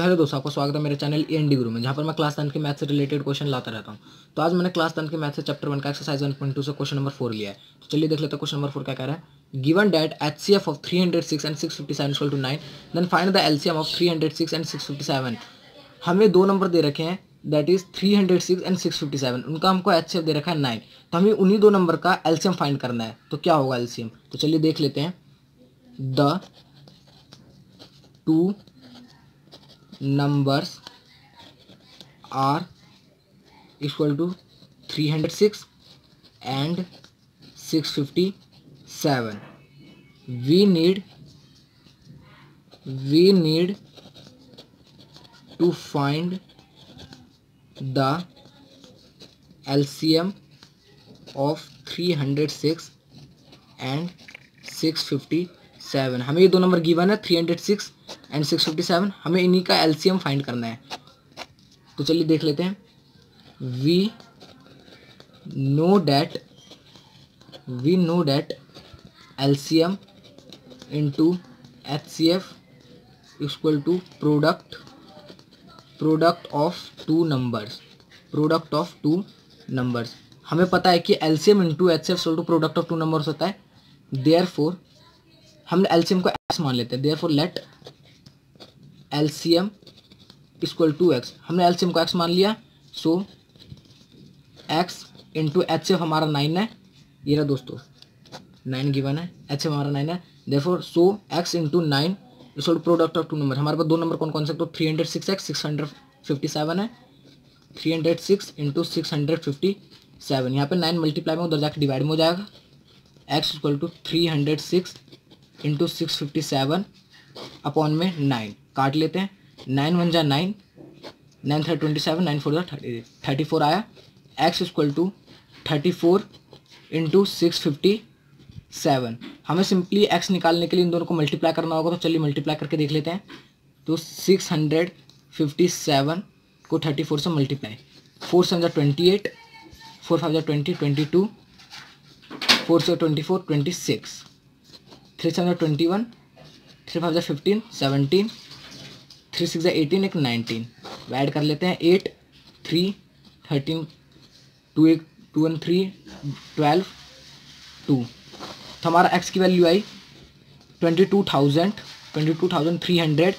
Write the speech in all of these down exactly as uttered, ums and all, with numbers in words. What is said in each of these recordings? Hello दोस्तों, आपका स्वागत है मेरे चैनल एंड गुरु में, जहाँ पर मैं क्लास टेंथ के मैथ से रिलेटेड क्वेश्चन लाता रहता हूँ। तो आज मैंने क्लास टेंथ के मैथ से चैप्टर वन का एक्सरसाइज वन पॉइंट टू से क्वेश्चन नंबर फोर लिया है। तो चलिए देख लेते हैं क्वेश्चन नंबर फोर क्या कह रहा है। Given that H C F of three hundred six and six fifty seven equal to nine, then find the L C M of three hundred six and six fifty seven. हमें दो number दे रखे हैं, that is three hundred six and six fifty seven. उनका हमको H C F दे रखा है nine, तो हमें उन्हीं दो नंबर का एल सी एम फाइंड करना है। तो क्या होगा एल सी एम, तो चलिए देख लेते हैं। The two numbers are equal to three hundred six and six fifty-seven. We need we need to find the L C M of three hundred six and six fifty-seven. हमें ये दो number given है, three hundred six and six fifty seven, हमें इन्हीं का LCM find करना है। तो चलिए देख लेते हैं। We know that we know that LCM into HCF equal to product product of two numbers product of two numbers. हमें पता है कि LCM into HCF equal to product of two numbers होता है। देयरफॉर हम एलसीएम को x मान लेते हैं। Therefore let LCM equal to x. हमने एलसीएम को एक्स मान लिया, so x into H F हमारा नाइन है। ये रहा दोस्तों, नाइन गिवन है, एच एफ हमारा नाइन है। Therefore so x into nine equal to product of two number. हमारे पास दो नंबर कौन कौन से, तो three hundred six x six hundred fifty seven है। Three hundred six into six hundred fifty seven, यहाँ पर नाइन मल्टीप्लाई में उधर जाकर डिवाइड में हो जाएगा। X equal to three hundred six into six fifty seven upon में नाइन, काट लेते हैं। नाइन वन जा nine, nine three twenty seven, nine four जा थर्टी थर्टी फोर आया। X equal to thirty four into six fifty seven. हमें simply x निकालने के लिए इन दोनों को मल्टीप्लाई करना होगा, तो चलिए मल्टीप्लाई करके देख लेते हैं। तो सिक्स हंड्रेड फिफ्टी सेवन को थर्टी फोर से मल्टीप्लाई, फोर सेवन जा ट्वेंटी एट, फोर फाइव जा ट्वेंटी ट्वेंटी टू, फोर से twenty four twenty six, three seven जा ट्वेंटी वन, थ्री फाइव जा फिफ्टीन सेवनटीन, थ्री सिक्स जा eighteen एक nineteen. Add कर लेते हैं एट, थ्री थर्टीन, टू एक two and three twelve two. तो हमारा एक्स की वैल्यू आई twenty two thousand twenty two thousand three hundred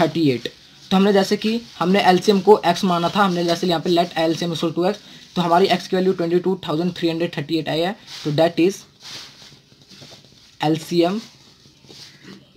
thirty eight. तो हमने जैसे कि हमने एलसीएम को एक्स माना था, हमने जैसे यहाँ पे let LCM equal to x, तो हमारी एक्स की value twenty two thousand three hundred thirty eight आई है। तो that is LCM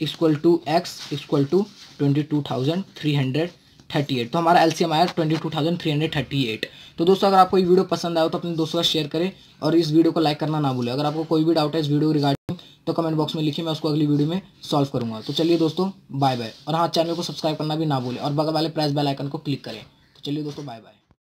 equal to x equal to twenty two thousand three hundred thirty eight. तो हमारा एलसीएम आया twenty two thousand three hundred thirty eight. तो दोस्तों, अगर आपको ये वीडियो पसंद आया तो अपने दोस्तों का शेयर करें और इस वीडियो को लाइक करना ना भूलें। अगर आपको कोई भी डाउट है इस वीडियो रिगार्डिंग तो कमेंट बॉक्स में लिखिए, मैं उसको अगली वीडियो में सॉल्व करूँगा। तो चलिए दोस्तों, बाय बाय। और हाँ, चैनल को सब्सक्राइब करना भी ना भूलें और बगल वाले प्रेस बेल आइकन को क्लिक करें। तो चलिए दोस्तों, बाय बाय।